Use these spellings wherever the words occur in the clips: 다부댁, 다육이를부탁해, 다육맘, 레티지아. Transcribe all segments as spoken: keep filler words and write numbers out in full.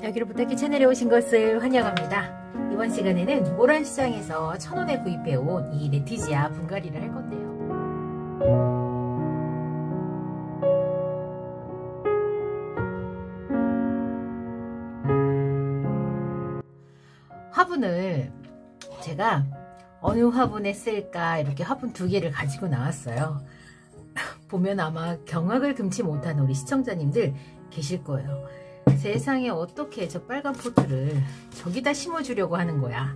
다육이를 부탁해 채널에 오신 것을 환영합니다. 이번 시간에는 모란시장에서 천 원에 구입해온 이 레티지아 분갈이를 할 건데요. 화분을 제가 어느 화분에 쓸까 이렇게 화분 두 개를 가지고 나왔어요. 보면 아마 경악을 금치 못한 우리 시청자님들 계실 거예요. 세상에 어떻게 저 빨간 포트를 저기다 심어주려고 하는 거야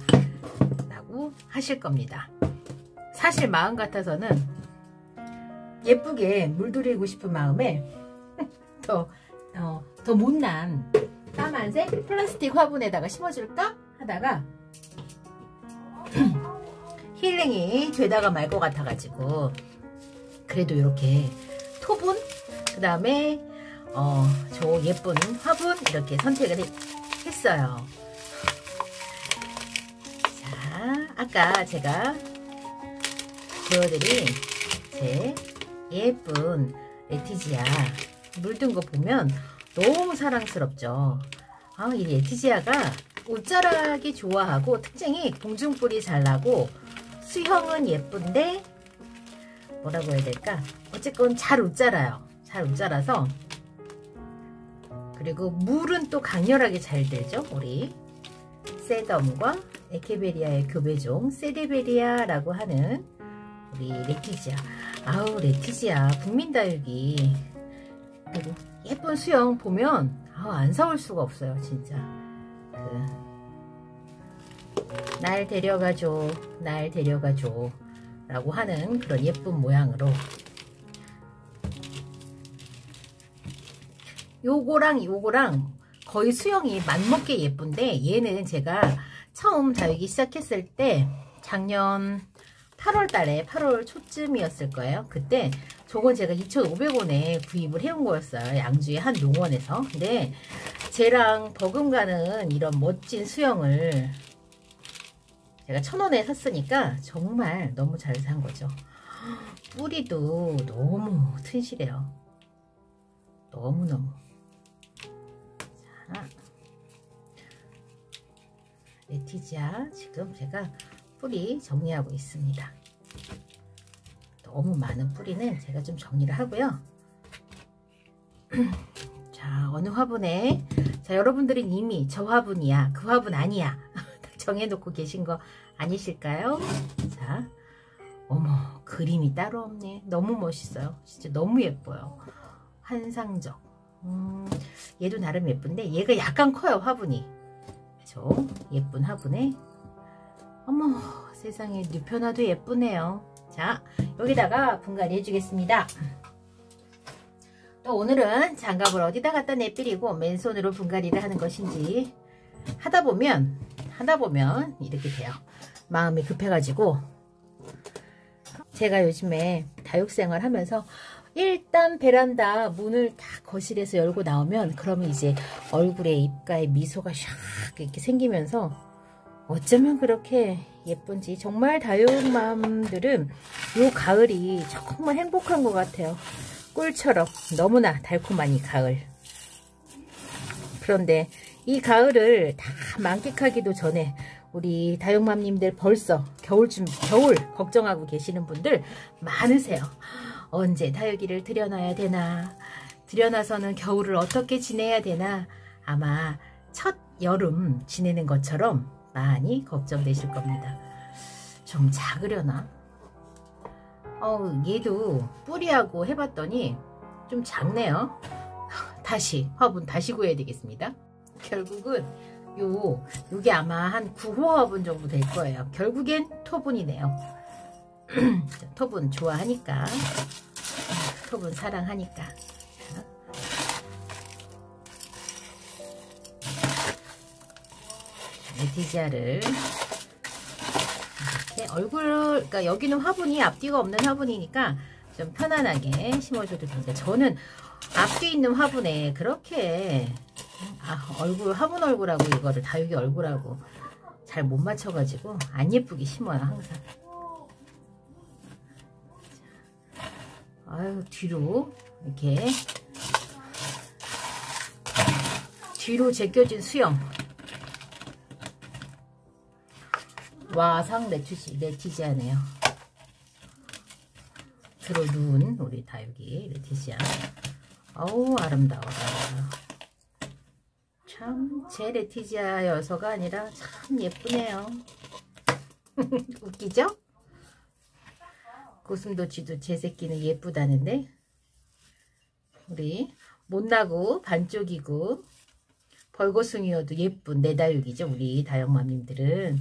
라고 하실 겁니다. 사실 마음 같아서는 예쁘게 물들이고 싶은 마음에 더, 어, 더 못난 까만색 플라스틱 화분에다가 심어줄까? 하다가 힐링이 되다가 말 것 같아가지고 그래도 이렇게 토분 그 다음에 어, 저 예쁜 화분 이렇게 선택을 했어요. 자, 아까 제가 보여드린 제 예쁜 레티지아 물든 거 보면 너무 사랑스럽죠. 아, 이 레티지아가 옷자락이 좋아하고 특징이 공중뿔이 잘 나고 수형은 예쁜데 뭐라고 해야 될까? 어쨌건 잘 옷자라요. 잘 옷자라서 그리고 물은 또 강렬하게 잘 들죠. 우리 세덤과 에케베리아의 교배종 세데베리아라고 하는 우리 레티지아. 아우 레티지아 국민다육이 그리고 예쁜 수형 보면 아우 안 사올 수가 없어요 진짜. 날 데려가줘 날 데려가줘 라고 하는 그런 예쁜 모양으로 요거랑 요거랑 거의 수영이 맞먹게 예쁜데 얘는 제가 처음 다육이 시작했을 때 작년 팔월 달에 팔월 초쯤이었을 거예요. 그때 저건 제가 이천오백 원에 구입을 해온 거였어요. 양주의 한 농원에서. 근데 쟤랑 버금가는 이런 멋진 수영을 제가 천 원에 샀으니까 정말 너무 잘 산 거죠. 뿌리도 너무 튼실해요. 너무너무. 자, 레티지아 지금 제가 뿌리 정리하고 있습니다. 너무 많은 뿌리는 제가 좀 정리를 하고요. 자, 어느 화분에 자 여러분들은 이미 저 화분이야 그 화분 아니야 딱 정해놓고 계신 거 아니실까요? 자, 어머 그림이 따로 없네. 너무 멋있어요. 진짜 너무 예뻐요. 환상적. 음, 얘도 나름 예쁜데 얘가 약간 커요 화분이. 저 예쁜 화분에 어머 세상에 뉴페나도 예쁘네요. 자 여기다가 분갈이 해주겠습니다. 또 오늘은 장갑을 어디다 갖다 내비리고 맨손으로 분갈이를 하는 것인지 하다보면 하다보면 이렇게 돼요. 마음이 급해가지고 제가 요즘에 다육생활 하면서 일단 베란다 문을 다 거실에서 열고 나오면 그러면 이제 얼굴에 입가에 미소가 샥 이렇게 생기면서 어쩌면 그렇게 예쁜지 정말 다육맘들은 요 가을이 정말 행복한 것 같아요. 꿀처럼 너무나 달콤한 이 가을. 그런데 이 가을을 다 만끽하기도 전에 우리 다육맘님들 벌써 겨울 좀 겨울 걱정하고 계시는 분들 많으세요. 언제 다육이를 들여놔야 되나? 들여놔서는 겨울을 어떻게 지내야 되나? 아마 첫 여름 지내는 것처럼 많이 걱정되실 겁니다. 좀 작으려나? 어우 얘도 뿌리하고 해봤더니 좀 작네요. 다시 화분 다시 구해야 되겠습니다. 결국은 요 요게 아마 한 구 호 화분 정도 될 거예요. 결국엔 토분이네요. 토분 좋아하니까 토분 사랑하니까 레티지아를 이렇게 얼굴, 그러니까 여기는 화분이 앞뒤가 없는 화분이니까 좀 편안하게 심어줘도 됩니다. 저는 앞뒤 있는 화분에 그렇게 아, 얼굴 화분 얼굴하고 이거를 다육이 얼굴하고 잘 못 맞춰가지고 안 예쁘게 심어요 항상. 아유 뒤로 이렇게. 뒤로 제껴진 수염. 와상 레티지, 레티지아네요. 들어 누운 우리 다육이 레티지아. 어우 아름다워라. 참 제 레티지아여서가 아니라 참 예쁘네요. 웃기죠? 고슴도치도 제 새끼는 예쁘다는데 우리 못나고 반쪽이고 벌거숭이여도 예쁜 내 다육이죠. 우리 다육맘님들은.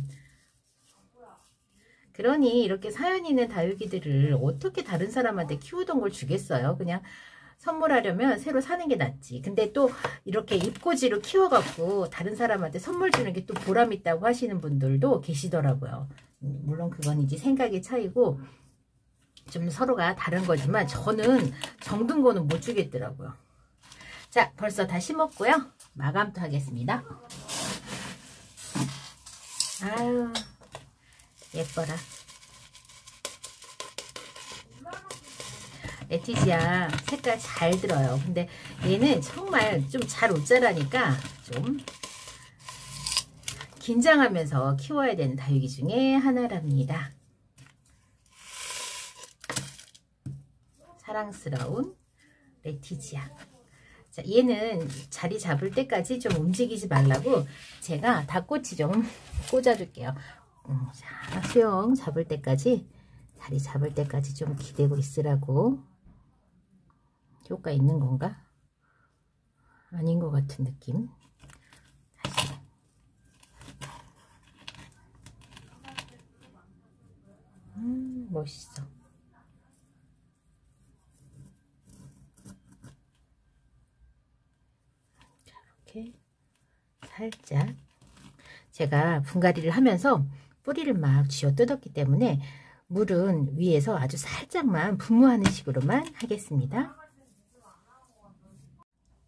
그러니 이렇게 사연 있는 다육이들을 어떻게 다른 사람한테 키우던 걸 주겠어요. 그냥 선물하려면 새로 사는 게 낫지. 근데 또 이렇게 입꼬지로 키워갖고 다른 사람한테 선물 주는 게 또 보람있다고 하시는 분들도 계시더라고요. 물론 그건 이제 생각의 차이고 좀 서로가 다른 거지만 저는 정든 거는 못 주겠더라고요. 자, 벌써 다 심었고요. 마감도 하겠습니다. 아유, 예뻐라. 레티지아 색깔 잘 들어요. 근데 얘는 정말 좀 잘 옷자라니까 좀 긴장하면서 키워야 되는 다육이 중에 하나랍니다. 사랑스러운 레티지아. 자, 얘는 자리 잡을 때까지 좀 움직이지 말라고 제가 닭꼬치 좀 꽂아줄게요. 음, 자, 수영 잡을 때까지, 자리 잡을 때까지 좀 기대고 있으라고. 효과 있는 건가? 아닌 것 같은 느낌. 다시. 음, 멋있어. 자, 이렇게 살짝. 제가 분갈이를 하면서 뿌리를 막 쥐어 뜯었기 때문에 물은 위에서 아주 살짝만 분무하는 식으로만 하겠습니다.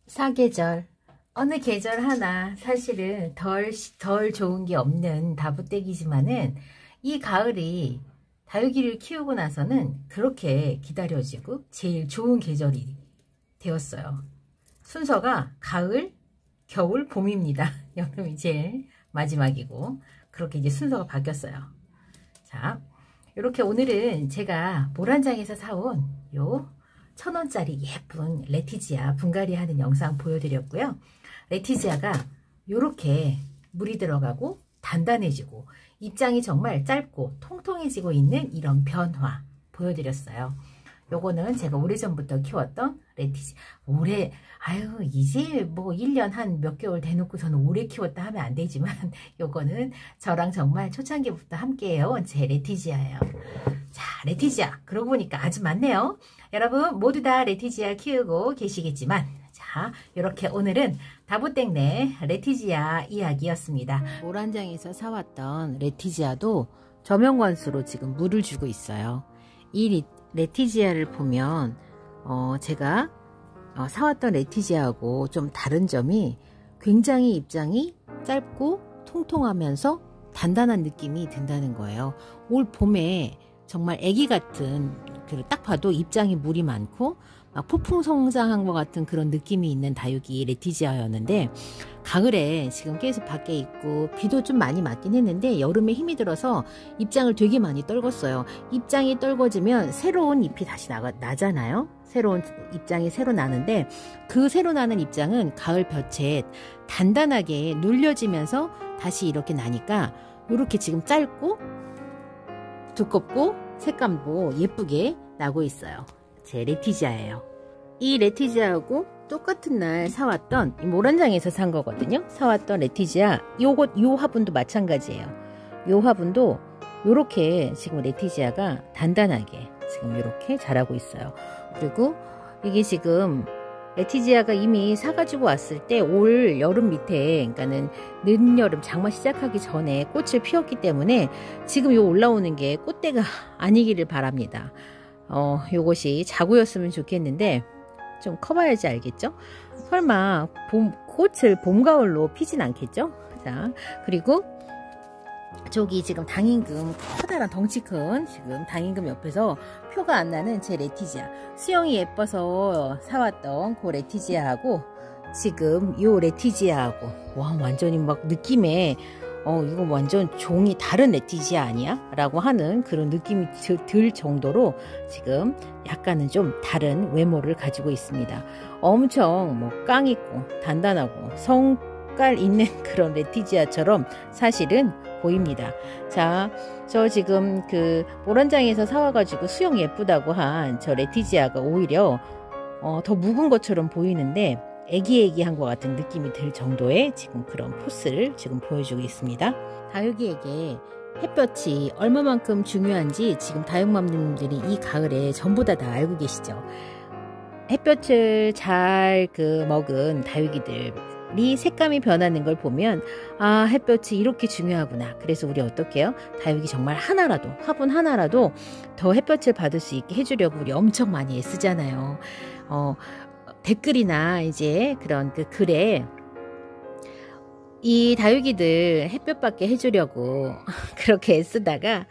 사계절, 어느 계절 하나 사실은 덜, 덜 좋은 게 없는 다부떼기지만은 이 가을이 다육이를 키우고 나서는 그렇게 기다려지고 제일 좋은 계절이 되었어요. 순서가 가을, 겨울, 봄입니다. 여름이 제일 마지막이고 그렇게 이제 순서가 바뀌었어요. 자, 이렇게 오늘은 제가 모란장에서 사온 요 천 원짜리 예쁜 레티지아 분갈이 하는 영상 보여드렸고요. 레티지아가 요렇게 물이 들어가고 단단해지고 입장이 정말 짧고 통통해지고 있는 이런 변화 보여드렸어요. 요거는 제가 오래전부터 키웠던 레티지아. 오래, 아유, 이제 뭐 일 년 한 몇 개월 대놓고서는 오래 키웠다 하면 안 되지만, 요거는 저랑 정말 초창기부터 함께 해온 제 레티지아예요. 자, 레티지아. 그러고 보니까 아주 많네요. 여러분, 모두 다 레티지아 키우고 계시겠지만, 자, 요렇게 오늘은 다부땡네 레티지아 이야기였습니다. 모란장에서 사왔던 레티지아도 저명관수로 지금 물을 주고 있어요. 이 레티지아를 보면 어 제가 어 사왔던 레티지아하고 좀 다른 점이 굉장히 입장이 짧고 통통하면서 단단한 느낌이 든다는 거예요. 올 봄에 정말 애기 같은, 그 딱 봐도 입장이 물이 많고 막 폭풍 성장한 것 같은 그런 느낌이 있는 다육이 레티지아였는데 가을에 지금 계속 밖에 있고 비도 좀 많이 맞긴 했는데 여름에 힘이 들어서 입장을 되게 많이 떨궜어요. 입장이 떨궈지면 새로운 잎이 다시 나가, 나잖아요. 새로운 입장이 새로 나는데 그 새로 나는 입장은 가을 볕에 단단하게 눌려지면서 다시 이렇게 나니까 이렇게 지금 짧고 두껍고 색감도 예쁘게 나고 있어요. 제 레티지아예요. 이 레티지아하고 똑같은 날 사왔던, 이 모란장에서 산 거거든요. 사왔던 레티지아, 요것, 요 화분도 마찬가지예요. 요 화분도 요렇게 지금 레티지아가 단단하게 지금 요렇게 자라고 있어요. 그리고 이게 지금 레티지아가 이미 사가지고 왔을 때 올 여름 밑에, 그러니까는 늦여름 장마 시작하기 전에 꽃을 피웠기 때문에 지금 요 올라오는 게 꽃대가 아니기를 바랍니다. 어, 요것이 자구였으면 좋겠는데 좀 커봐야지 알겠죠? 설마 봄, 꽃을 봄, 가을로 피진 않겠죠? 자, 그리고 저기 지금 당임금, 커다란 덩치 큰 지금 당임금 옆에서 표가 안 나는 제 레티지아. 수영이 예뻐서 사왔던 그 레티지아하고 지금 요 레티지아하고 와 완전히 막 느낌에 어 이거 완전 종이 다른 레티지아 아니야? 라고 하는 그런 느낌이 들 정도로 지금 약간은 좀 다른 외모를 가지고 있습니다. 엄청 뭐 깡 있고 단단하고 성깔 있는 그런 레티지아처럼 사실은 보입니다. 자, 저 지금 그 모란장에서 사와가지고 수영 예쁘다고 한 저 레티지아가 오히려 어, 더 묵은 것처럼 보이는데 애기애기한 것 같은 느낌이 들 정도의 지금 그런 포스를 지금 보여주고 있습니다. 다육이에게 햇볕이 얼마만큼 중요한지 지금 다육맘님들이 이 가을에 전부 다 다 알고 계시죠. 햇볕을 잘 그 먹은 다육이들이 색감이 변하는 걸 보면 아 햇볕이 이렇게 중요하구나. 그래서 우리 어떻게요? 다육이 정말 하나라도 화분 하나라도 더 햇볕을 받을 수 있게 해주려고 우리 엄청 많이 애쓰잖아요. 어. 댓글이나 이제 그런 그 글에 이 다육이들 햇볕 받게 해주려고 그렇게 애쓰다가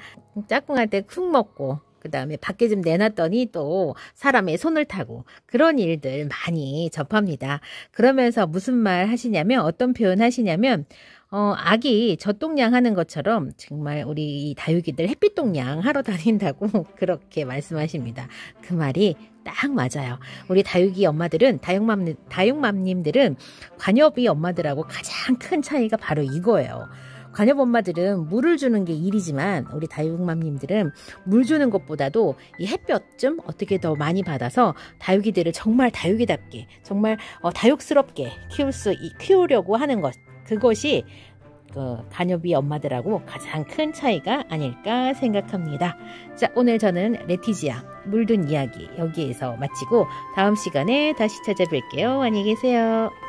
짝꿍한테 쿵 먹고 그 다음에 밖에 좀 내놨더니 또 사람의 손을 타고 그런 일들 많이 접합니다. 그러면서 무슨 말 하시냐면 어떤 표현 하시냐면 어, 아기 젖동량 하는 것처럼 정말 우리 이 다육이들 햇빛동량 하러 다닌다고 그렇게 말씀하십니다. 그 말이 딱 맞아요. 우리 다육이 엄마들은 다육맘, 다육맘님들은 관여비 엄마들하고 가장 큰 차이가 바로 이거예요. 관엽 엄마들은 물을 주는 게 일이지만 우리 다육맘님들은 물 주는 것보다도 이 햇볕 좀 어떻게 더 많이 받아서 다육이들을 정말 다육이답게 정말 어, 다육스럽게 키울 수 키우려고 하는 것 그것이 그 간여비 엄마들하고 가장 큰 차이가 아닐까 생각합니다. 자, 오늘 저는 레티지아 물든 이야기 여기에서 마치고 다음 시간에 다시 찾아뵐게요. 안녕히 계세요.